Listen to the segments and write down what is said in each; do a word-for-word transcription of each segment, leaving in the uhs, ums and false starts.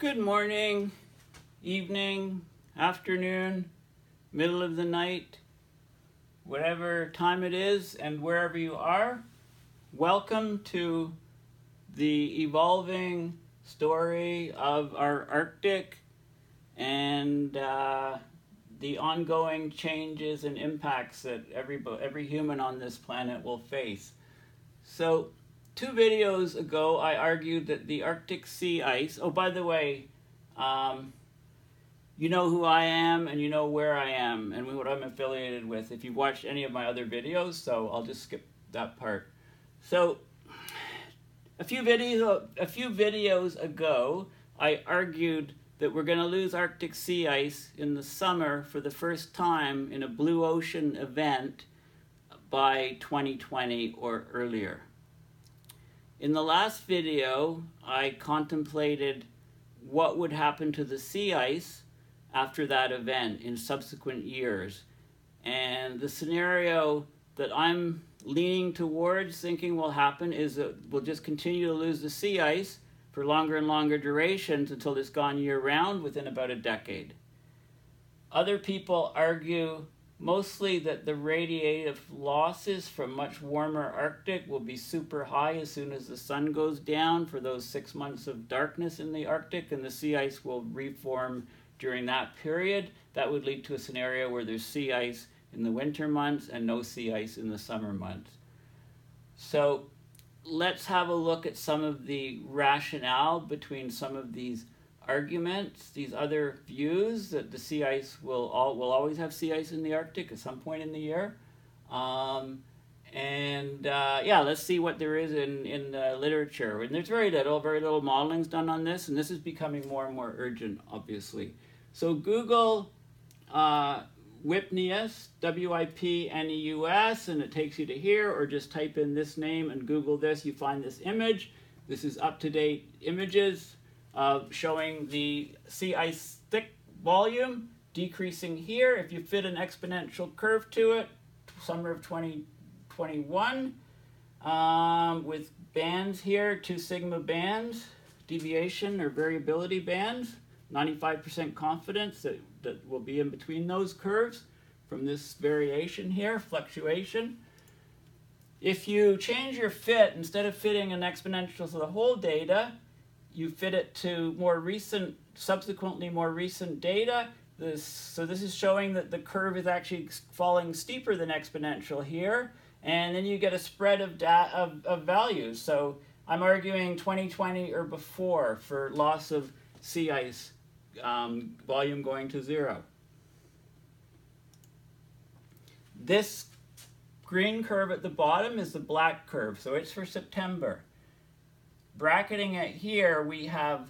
Good morning, evening, afternoon, middle of the night, whatever time it is and wherever you are. Welcome to the evolving story of our Arctic and uh, the ongoing changes and impacts that every, every human on this planet will face. So, two videos ago, I argued that the Arctic sea ice, oh, by the way, um, you know who I am and you know where I am and what I'm affiliated with if you've watched any of my other videos, so I'll just skip that part. So, a few, video, a few videos ago, I argued that we're going to lose Arctic sea ice in the summer for the first time in a blue ocean event by twenty twenty or earlier. In the last video, I contemplated what would happen to the sea ice after that event in subsequent years. And the scenario that I'm leaning towards thinking will happen is that we'll just continue to lose the sea ice for longer and longer durations until it's gone year-round within about a decade. Other people argue mostly that the radiative losses from much warmer Arctic will be super high as soon as the sun goes down for those six months of darkness in the Arctic, and the sea ice will reform during that period. That would lead to a scenario where there's sea ice in the winter months and no sea ice in the summer months. So let's have a look at some of the rationale between some of these arguments, these other views that the sea ice will all will always have sea ice in the Arctic at some point in the year, um, and uh, yeah, let's see what there is in in the literature. And there's very little, very little modeling's done on this, and this is becoming more and more urgent, obviously. So Google uh, Wipneus, W I P N E U S, and it takes you to here, or just type in this name and Google this. You find this image. This is up-to-date images. Uh, showing the sea ice thick volume decreasing here. If you fit an exponential curve to it, summer of twenty twenty-one, um, with bands here, two sigma bands, deviation or variability bands, ninety-five percent confidence that, that will be in between those curves from this variation here, fluctuation. If you change your fit, instead of fitting an exponential to the whole data, you fit it to more recent, subsequently more recent data. This, so this is showing that the curve is actually falling steeper than exponential here. And then you get a spread of, da of, of values. So I'm arguing twenty twenty or before for loss of sea ice um, volume going to zero. This green curve at the bottom is the black curve. So it's for September. Bracketing it here, we have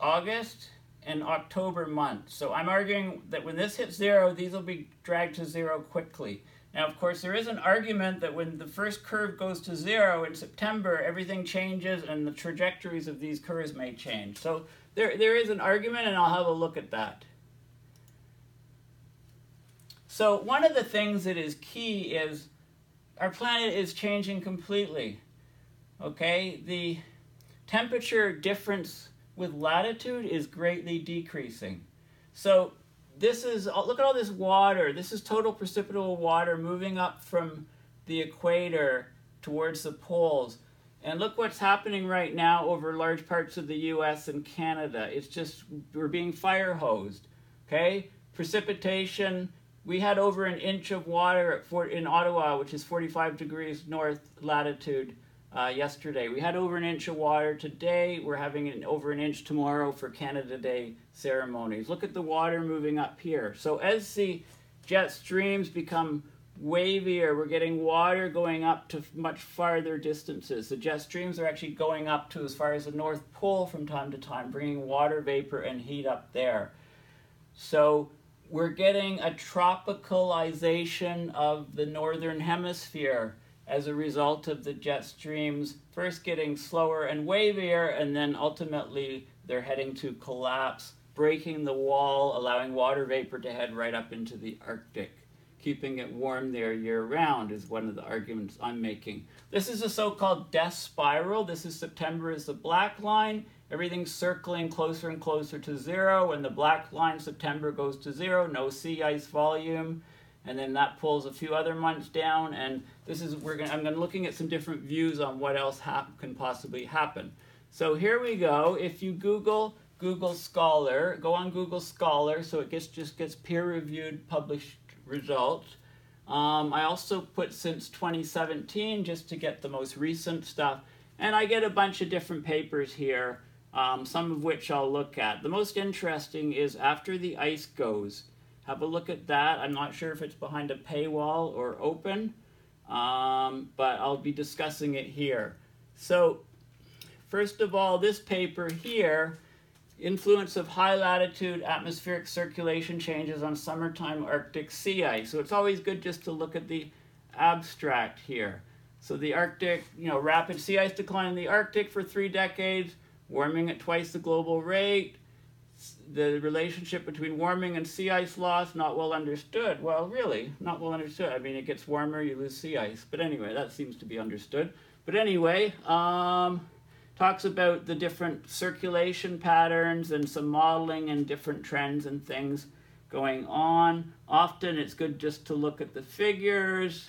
August and October months. So I'm arguing that when this hits zero, these will be dragged to zero quickly. Now, of course, there is an argument that when the first curve goes to zero in September, everything changes and the trajectories of these curves may change. So there, there is an argument, and I'll have a look at that. So one of the things that is key is our planet is changing completely. Okay, the temperature difference with latitude is greatly decreasing. So this is, look at all this water. This is total precipitable water moving up from the equator towards the poles. And look what's happening right now over large parts of the U S and Canada. It's just, we're being fire hosed, okay? Precipitation, we had over an inch of water at Fort, in Ottawa, which is forty-five degrees north latitude. Uh, yesterday. We had over an inch of water today. We're having an over an inch tomorrow for Canada Day ceremonies. Look at the water moving up here. So as the jet streams become wavier, we're getting water going up to much farther distances. The jet streams are actually going up to as far as the North Pole from time to time, bringing water vapor and heat up there. So we're getting a tropicalization of the Northern Hemisphere as a result of the jet streams first getting slower and wavier, and then ultimately they're heading to collapse, breaking the wall, allowing water vapor to head right up into the Arctic. Keeping it warm there year-round is one of the arguments I'm making. This is a so-called death spiral. This is September is the black line, Everything's circling closer and closer to zero, and the black line September goes to zero, no sea ice volume, and then that pulls a few other months down. And this is we're gonna I'm gonna looking at some different views on what else hap can possibly happen. So here we go. If you Google Google Scholar, go on Google Scholar, so it gets just gets peer-reviewed published results. Um, I also put since twenty seventeen just to get the most recent stuff, and I get a bunch of different papers here. Um, some of which I'll look at. The most interesting is after the ice goes. Have a look at that. I'm not sure if it's behind a paywall or open, um, but I'll be discussing it here. So, first of all, this paper here, Influence of High Latitude Atmospheric Circulation Changes on Summertime Arctic Sea Ice. So it's always good just to look at the abstract here. So the Arctic, you know, rapid sea ice decline in the Arctic for three decades, warming at twice the global rate, the relationship between warming and sea ice loss, not well understood. Well, really, not well understood. I mean, it gets warmer, you lose sea ice. But anyway, that seems to be understood. But anyway, um, talks about the different circulation patterns and some modeling and different trends and things going on. Often it's good just to look at the figures.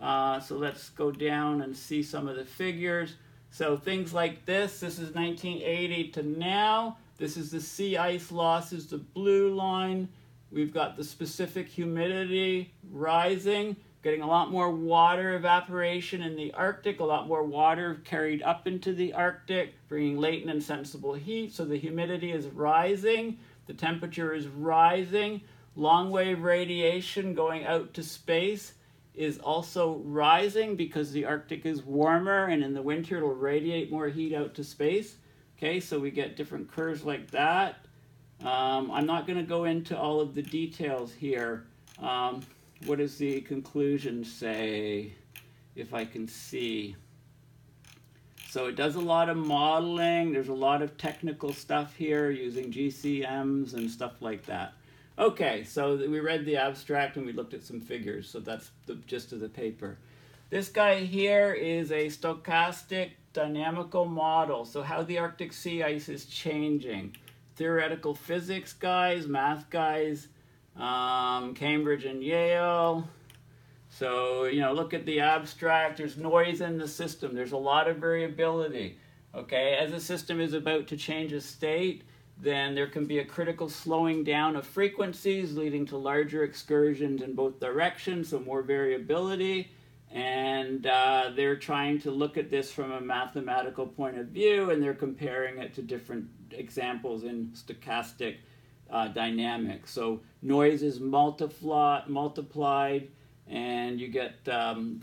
Uh, so let's go down and see some of the figures. So things like this, this is nineteen eighty to now. This is the sea ice loss, is the blue line. We've got the specific humidity rising, getting a lot more water evaporation in the Arctic, a lot more water carried up into the Arctic, bringing latent and sensible heat. So the humidity is rising, the temperature is rising. Long wave radiation going out to space is also rising because the Arctic is warmer, and in the winter it'll radiate more heat out to space. Okay, so we get different curves like that. Um, I'm not gonna go into all of the details here. Um, what does the conclusion say, if I can see? So it does a lot of modeling. There's a lot of technical stuff here using G C Ms and stuff like that. Okay, so we read the abstract and we looked at some figures, so that's the gist of the paper. This guy here is a stochastic dynamical model, so how the Arctic sea ice is changing. Theoretical physics guys, math guys, um, Cambridge and Yale. So, you know, look at the abstract. There's noise in the system. There's a lot of variability, okay? As a system is about to change a state, then there can be a critical slowing down of frequencies leading to larger excursions in both directions, so more variability. And uh, they're trying to look at this from a mathematical point of view, and they're comparing it to different examples in stochastic uh, dynamics. So noise is multiply, multiplied, and you get um,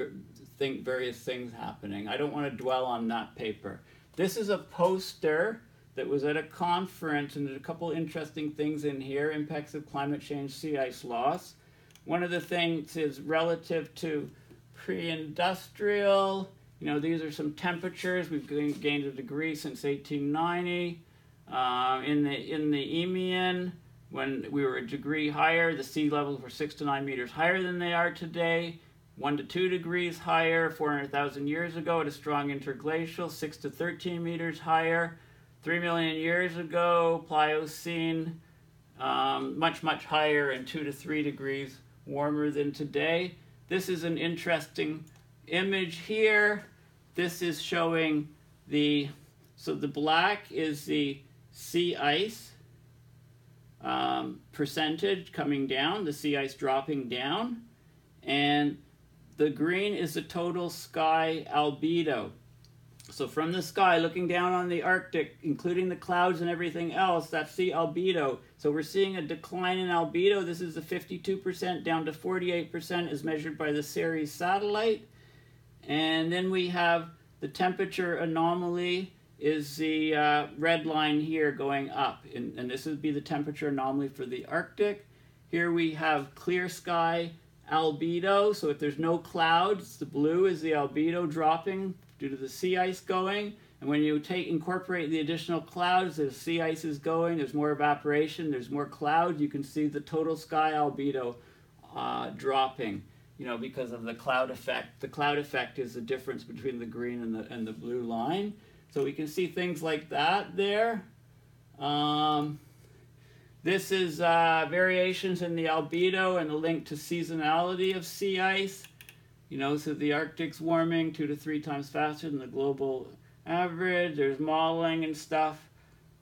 think various things happening. I don't want to dwell on that paper. This is a poster that was at a conference, and there's a couple interesting things in here. Impacts of climate change, sea ice loss. One of the things is relative to pre-industrial. You know, these are some temperatures. We've gained a degree since eighteen ninety. Uh, in the in the Eemian, when we were a degree higher, the sea levels were six to nine meters higher than they are today. One to two degrees higher, four hundred thousand years ago at a strong interglacial, six to thirteen meters higher. Three million years ago, Pliocene, um, much, much higher and two to three degrees warmer than today. This is an interesting image here. This is showing the, so the black is the sea ice um, percentage coming down, the sea ice dropping down, and the green is the total sky albedo. So from the sky, looking down on the Arctic, including the clouds and everything else, that's the albedo. So we're seeing a decline in albedo. This is the fifty-two percent down to forty-eight percent as measured by the Ceres satellite. And then we have the temperature anomaly is the uh, red line here going up. And, and this would be the temperature anomaly for the Arctic. Here we have clear sky albedo. So if there's no clouds, the blue is the albedo dropping due to the sea ice going, and when you take incorporate the additional clouds, the sea ice is going, there's more evaporation, there's more clouds, you can see the total sky albedo uh, dropping, you know, because of the cloud effect. The cloud effect is the difference between the green and the, and the blue line. So we can see things like that there. Um, this is uh, variations in the albedo and a link to seasonality of sea ice. You know, so the Arctic's warming two to three times faster than the global average. There's modeling and stuff.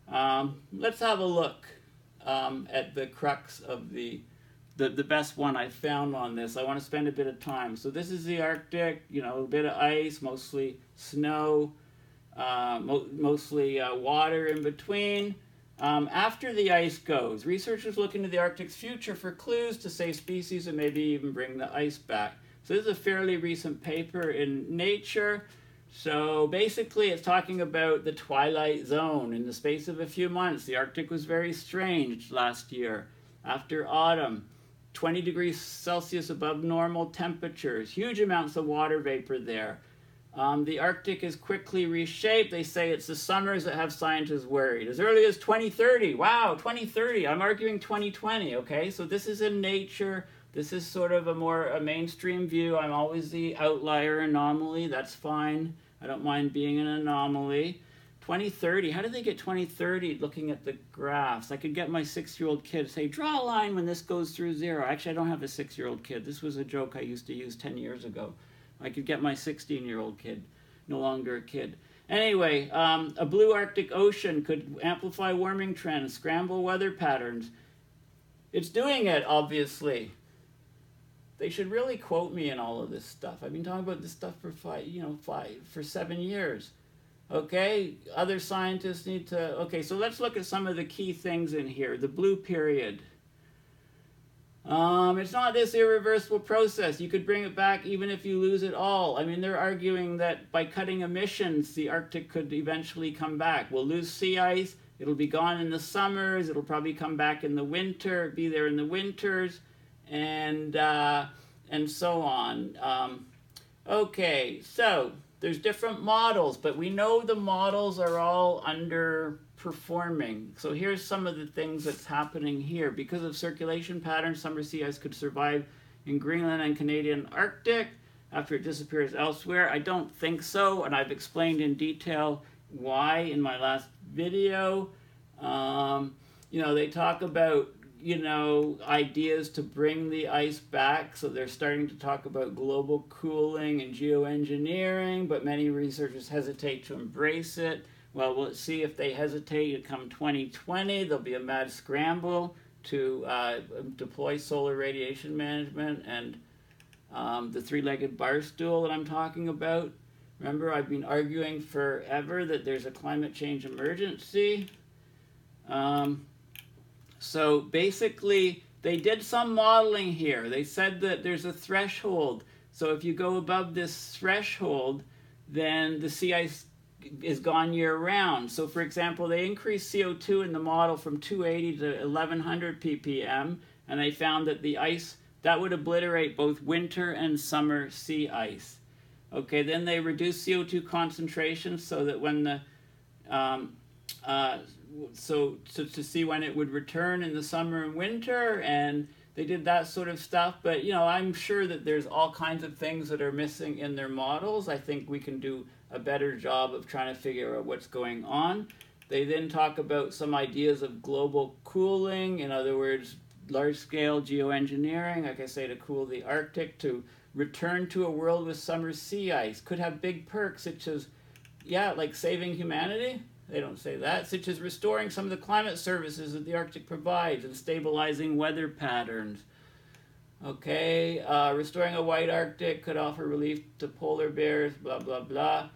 Um, let's have a look um, at the crux of the, the, the best one I found on this. I want to spend a bit of time. So this is the Arctic, you know, a bit of ice, mostly snow, uh, mo mostly uh, water in between. Um, after the ice goes, researchers look into the Arctic's future for clues to save species and maybe even bring the ice back. So this is a fairly recent paper in Nature. So basically it's talking about the twilight zone. In the space of a few months, the Arctic was very strange last year. After autumn, twenty degrees Celsius above normal temperatures, huge amounts of water vapor there. Um, the Arctic is quickly reshaped. They say it's the summers that have scientists worried. As early as twenty thirty, wow, twenty thirty, I'm arguing twenty twenty, okay? So this is in Nature. This is sort of a more a mainstream view. I'm always the outlier anomaly. That's fine. I don't mind being an anomaly. twenty thirty. How did they get twenty thirty looking at the graphs? I could get my six-year-old kid to say, draw a line when this goes through zero. Actually, I don't have a six-year-old kid. This was a joke I used to use ten years ago. I could get my sixteen-year-old kid, no longer a kid. Anyway, um, a blue Arctic Ocean could amplify warming trends, scramble weather patterns. It's doing it, obviously. They should really quote me in all of this stuff. I've been talking about this stuff for five, you know, five, for seven years. Okay, other scientists need to, okay, so let's look at some of the key things in here. The blue period. Um, it's not this irreversible process. You could bring it back even if you lose it all. I mean, they're arguing that by cutting emissions, the Arctic could eventually come back. We'll lose sea ice. It'll be gone in the summers. It'll probably come back in the winter, be there in the winters. And uh, and so on. Um, okay, so there's different models, but we know the models are all underperforming. So here's some of the things that's happening here. Because of circulation patterns, summer sea ice could survive in Greenland and Canadian Arctic after it disappears elsewhere. I don't think so, and I've explained in detail why in my last video. Um, you know, they talk about you know, ideas to bring the ice back. So they're starting to talk about global cooling and geoengineering, but many researchers hesitate to embrace it. Well, we'll see if they hesitate. Come twenty twenty, there'll be a mad scramble to uh, deploy solar radiation management and um, the three-legged bar stool that I'm talking about. Remember, I've been arguing forever that there's a climate change emergency. Um, So basically, they did some modeling here. They said that there's a threshold. So if you go above this threshold, then the sea ice is gone year round. So for example, they increased C O two in the model from two eighty to eleven hundred P P M, and they found that the ice, that would obliterate both winter and summer sea ice. Okay, then they reduced C O two concentration so that when the, um, uh, So, so to see when it would return in the summer and winter, and they did that sort of stuff. But, you know, I'm sure that there's all kinds of things that are missing in their models. I think we can do a better job of trying to figure out what's going on. They then talk about some ideas of global cooling. In other words, large-scale geoengineering, like I say, to cool the Arctic, to return to a world with summer sea ice. Could have big perks such as, yeah, like saving humanity. They don't say that, such as restoring some of the climate services that the Arctic provides and stabilizing weather patterns. Okay, uh, restoring a white Arctic could offer relief to polar bears, blah, blah, blah.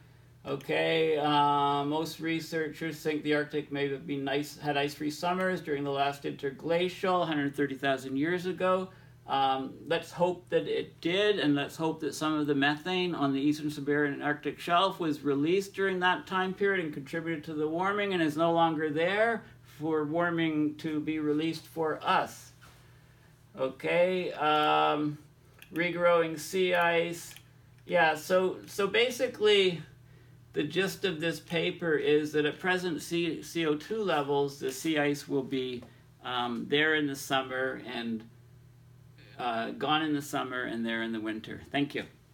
Okay, uh, most researchers think the Arctic may have been nice, had ice-free summers during the last interglacial one hundred thirty thousand years ago. Um, let's hope that it did, and let's hope that some of the methane on the Eastern Siberian Arctic Shelf was released during that time period and contributed to the warming and is no longer there for warming to be released for us. Okay, um, regrowing sea ice. Yeah, so, so basically the gist of this paper is that at present C O two levels, the sea ice will be um, there in the summer and Uh, gone in the summer and there in the winter. Thank you.